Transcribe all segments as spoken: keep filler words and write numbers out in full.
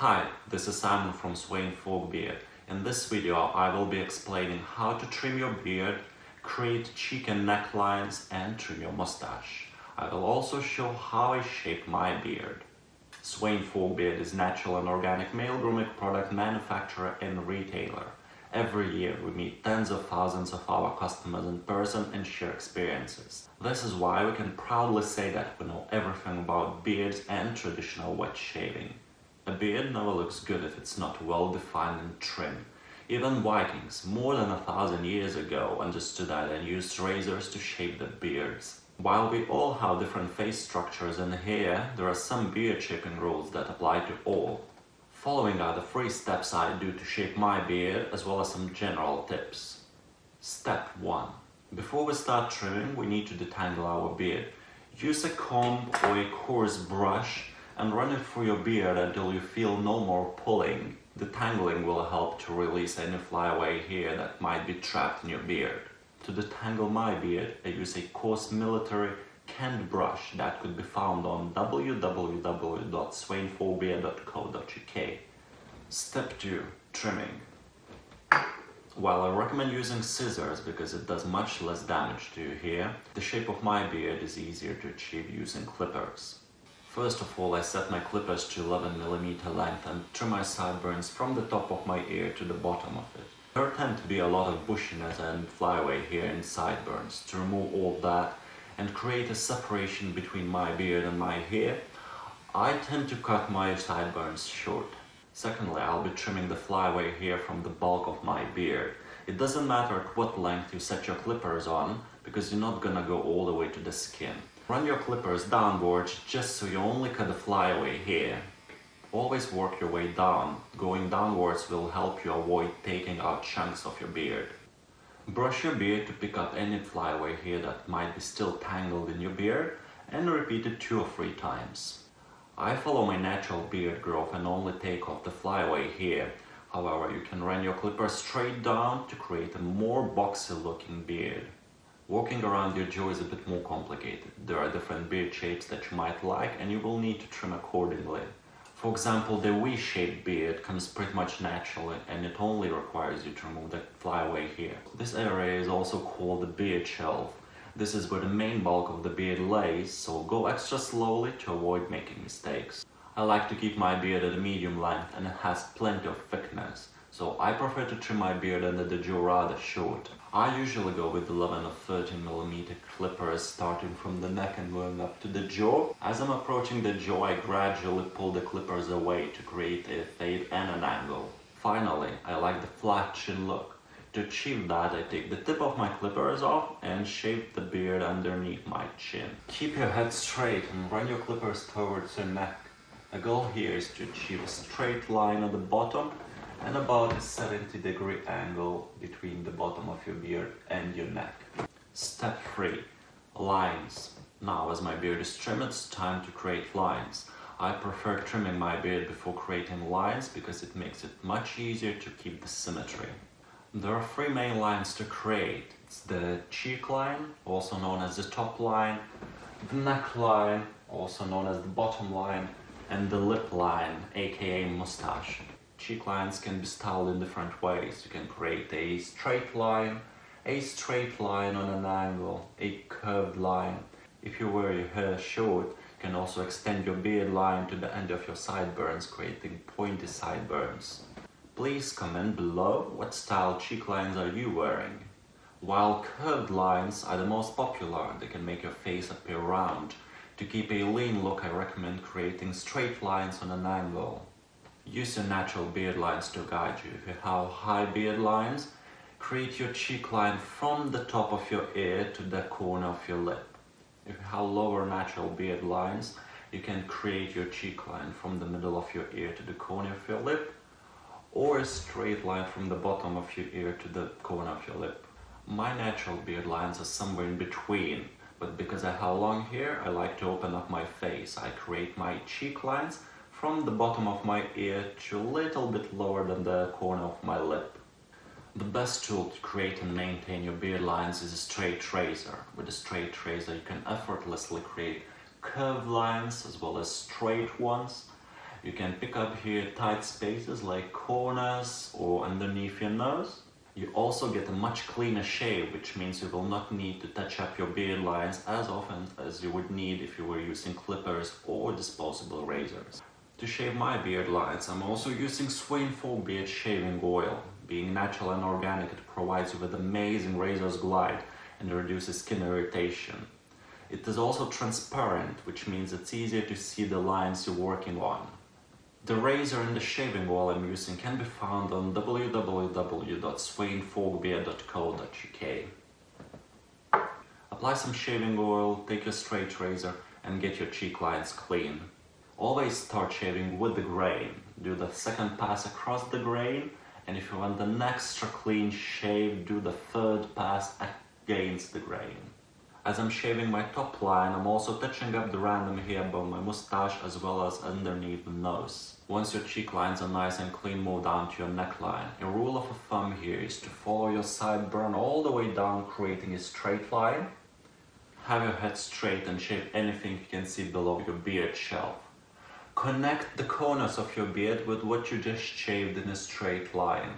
Hi, this is Simon from Sweyn Forkbeard. In this video I will be explaining how to trim your beard, create cheek and necklines and trim your mustache. I will also show how I shape my beard. Sweyn Forkbeard is natural and organic male grooming product manufacturer and retailer. Every year we meet tens of thousands of our customers in person and share experiences. This is why we can proudly say that we know everything about beards and traditional wet shaving. A beard never looks good if it's not well defined and trim. Even Vikings, more than a thousand years ago, understood that and used razors to shave their beards. While we all have different face structures and hair, there are some beard shaping rules that apply to all. Following are the three steps I do to shape my beard, as well as some general tips. Step one. Before we start trimming, we need to detangle our beard. Use a comb or a coarse brush and run it through your beard until you feel no more pulling. Detangling will help to release any flyaway hair that might be trapped in your beard. To detangle my beard, I use a coarse military Kent brush that could be found on w w w dot sweyn forkbeard dot co dot u k. Step two. Trimming. While I recommend using scissors because it does much less damage to your hair, the shape of my beard is easier to achieve using clippers. First of all, I set my clippers to eleven millimeter length and trim my sideburns from the top of my ear to the bottom of it. There tend to be a lot of bushiness and flyaway hair in sideburns. To remove all that and create a separation between my beard and my hair, I tend to cut my sideburns short. Secondly, I'll be trimming the flyaway hair from the bulk of my beard. It doesn't matter at what length you set your clippers on, because you're not gonna go all the way to the skin. Run your clippers downwards just so you only cut the flyaway hair. Always work your way down. Going downwards will help you avoid taking out chunks of your beard. Brush your beard to pick up any flyaway hair that might be still tangled in your beard and repeat it two or three times. I follow my natural beard growth and only take off the flyaway hair. However, you can run your clipper straight down to create a more boxy looking beard. Working around your jaw is a bit more complicated. There are different beard shapes that you might like and you will need to trim accordingly. For example, the V-shaped beard comes pretty much naturally and it only requires you to remove the flyaway hair. This area is also called the beard shelf. This is where the main bulk of the beard lays, so go extra slowly to avoid making mistakes. I like to keep my beard at a medium length and it has plenty of thickness, so I prefer to trim my beard under the jaw rather short. I usually go with eleven or thirteen millimeter clippers, starting from the neck and going up to the jaw. As I'm approaching the jaw, I gradually pull the clippers away to create a fade and an angle. Finally, I like the flat chin look. To achieve that, I take the tip of my clippers off and shape the beard underneath my chin. Keep your head straight and run your clippers towards your neck. The goal here is to achieve a straight line at the bottom and about a seventy degree angle between the bottom of your beard and your neck. Step three. Lines. Now, as my beard is trimmed, it's time to create lines. I prefer trimming my beard before creating lines because it makes it much easier to keep the symmetry. There are three main lines to create. It's the cheek line, also known as the top line, the neck line, also known as the bottom line, and the lip line, aka mustache. Cheek lines can be styled in different ways. You can create a straight line, a straight line on an angle, a curved line. If you wear your hair short, you can also extend your beard line to the end of your sideburns, creating pointy sideburns. Please comment below what style cheek lines are you wearing. While curved lines are the most popular, they can make your face appear round. To keep a lean look, I recommend creating straight lines on an angle. Use your natural beard lines to guide you. If you have high beard lines, create your cheek line from the top of your ear to the corner of your lip. If you have lower natural beard lines, you can create your cheek line from the middle of your ear to the corner of your lip, or a straight line from the bottom of your ear to the corner of your lip. My natural beard lines are somewhere in between, but because I have long hair, I like to open up my face. I create my cheek lines from the bottom of my ear to a little bit lower than the corner of my lip. The best tool to create and maintain your beard lines is a straight razor. With a straight razor you can effortlessly create curved lines as well as straight ones, You can pick up here tight spaces like corners or underneath your nose. You also get a much cleaner shave, which means you will not need to touch up your beard lines as often as you would need if you were using clippers or disposable razors. To shave my beard lines, I'm also using Sweyn Forkbeard shaving oil. Being natural and organic, it provides you with amazing razor's glide and reduces skin irritation. It is also transparent, which means it's easier to see the lines you're working on. The razor and the shaving oil I'm using can be found on w w w dot sweyn forkbeard dot co dot u k. Apply some shaving oil, take your straight razor and get your cheek lines clean. Always start shaving with the grain. Do the second pass across the grain, and if you want an extra clean shave, do the third pass against the grain. As I'm shaving my top line, I'm also touching up the random hair above my mustache as well as underneath the nose. Once your cheek lines are nice and clean, move down to your neckline. A rule of thumb here is to follow your sideburn all the way down, creating a straight line. Have your head straight and shave anything you can see below your beard shelf. Connect the corners of your beard with what you just shaved in a straight line.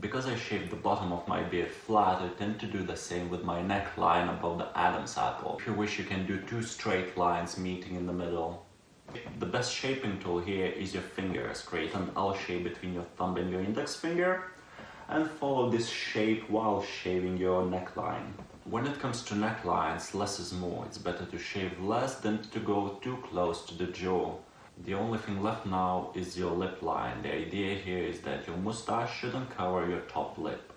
Because I shave the bottom of my beard flat, I tend to do the same with my neckline above the Adam's apple. If you wish, you can do two straight lines meeting in the middle. The best shaping tool here is your fingers. Create an L shape between your thumb and your index finger and follow this shape while shaving your neckline. When it comes to necklines, less is more. It's better to shave less than to go too close to the jaw. The only thing left now is your lip line. The idea here is that your mustache shouldn't cover your top lip.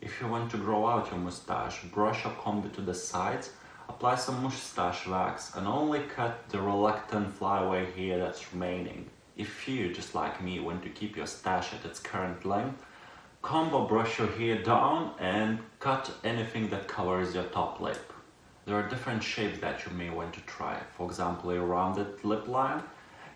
If you want to grow out your mustache, brush or comb it to the sides, apply some mustache wax and only cut the reluctant flyaway hair that's remaining. If you, just like me, want to keep your stash at its current length, comb or brush your hair down and cut anything that covers your top lip. There are different shapes that you may want to try. For example, a rounded lip line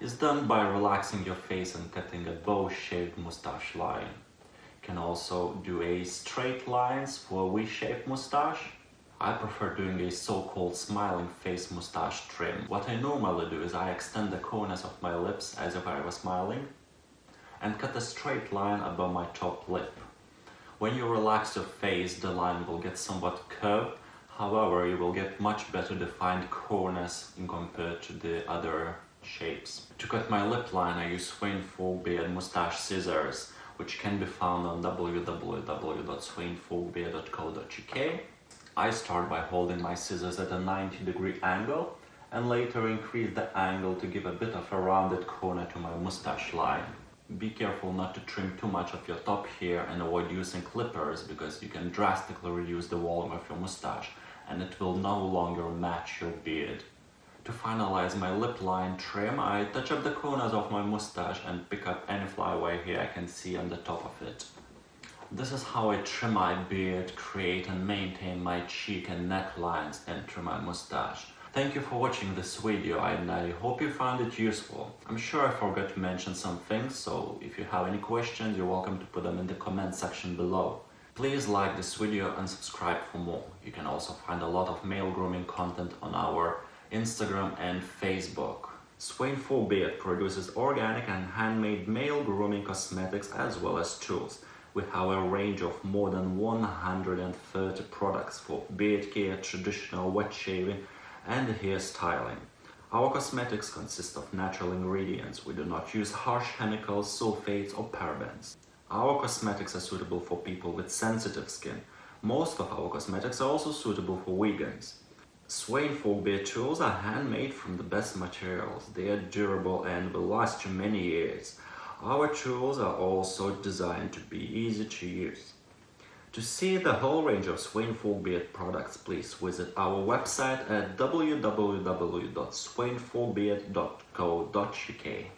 is done by relaxing your face and cutting a bow-shaped mustache line. You can also do a straight lines for a V-shaped mustache. I prefer doing a so-called smiling face mustache trim. What I normally do is I extend the corners of my lips as if I were smiling and cut a straight line above my top lip. When you relax your face, the line will get somewhat curved. However, you will get much better defined corners compared to the other shapes. To cut my lip line, I use Sweyn Forkbeard mustache scissors, which can be found on w w w dot sweyn forkbeard dot co dot u k. I start by holding my scissors at a ninety degree angle and later increase the angle to give a bit of a rounded corner to my mustache line. Be careful not to trim too much of your top hair and avoid using clippers, because you can drastically reduce the volume of your mustache and it will no longer match your beard. To finalize my lip line trim, I touch up the corners of my mustache and pick up any flyaway hair I can see on the top of it. This is how I trim my beard, create and maintain my cheek and neck lines, and trim my mustache. Thank you for watching this video and I hope you found it useful. I'm sure I forgot to mention some things, so if you have any questions, you're welcome to put them in the comment section below. Please like this video and subscribe for more. You can also find a lot of male grooming content on our Instagram and Facebook. Sweyn Forkbeard produces organic and handmade male grooming cosmetics as well as tools. We have a range of more than one hundred thirty products for beard care, traditional wet shaving and hair styling. Our cosmetics consist of natural ingredients. We do not use harsh chemicals, sulfates or parabens. Our cosmetics are suitable for people with sensitive skin. Most of our cosmetics are also suitable for vegans. Sweyn Forkbeard tools are handmade from the best materials. They are durable and will last you many years. Our tools are also designed to be easy to use. To see the whole range of Sweyn Forkbeard products, please visit our website at w w w dot sweyn forkbeard dot co dot u k.